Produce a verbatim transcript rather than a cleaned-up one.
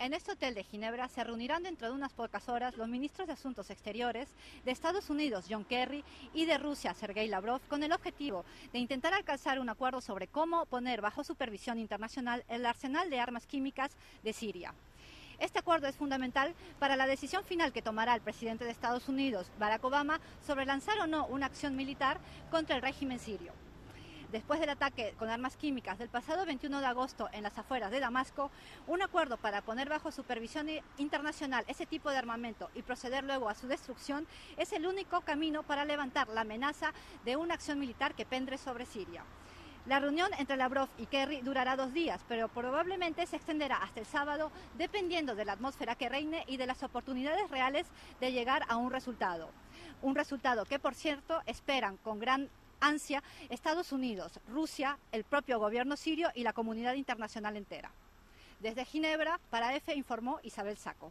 En este hotel de Ginebra se reunirán dentro de unas pocas horas los ministros de Asuntos Exteriores de Estados Unidos, John Kerry, y de Rusia, Sergei Lavrov, con el objetivo de intentar alcanzar un acuerdo sobre cómo poner bajo supervisión internacional el arsenal de armas químicas de Siria. Este acuerdo es fundamental para la decisión final que tomará el presidente de Estados Unidos, Barack Obama, sobre lanzar o no una acción militar contra el régimen sirio. Después del ataque con armas químicas del pasado veintiuno de agosto en las afueras de Damasco, un acuerdo para poner bajo supervisión internacional ese tipo de armamento y proceder luego a su destrucción es el único camino para levantar la amenaza de una acción militar que pende sobre Siria. La reunión entre Lavrov y Kerry durará dos días, pero probablemente se extenderá hasta el sábado, dependiendo de la atmósfera que reine y de las oportunidades reales de llegar a un resultado. Un resultado que, por cierto, esperan con gran ansia Estados Unidos, Rusia, el propio gobierno sirio y la comunidad internacional entera. Desde Ginebra, para F informó Isabel Sacco.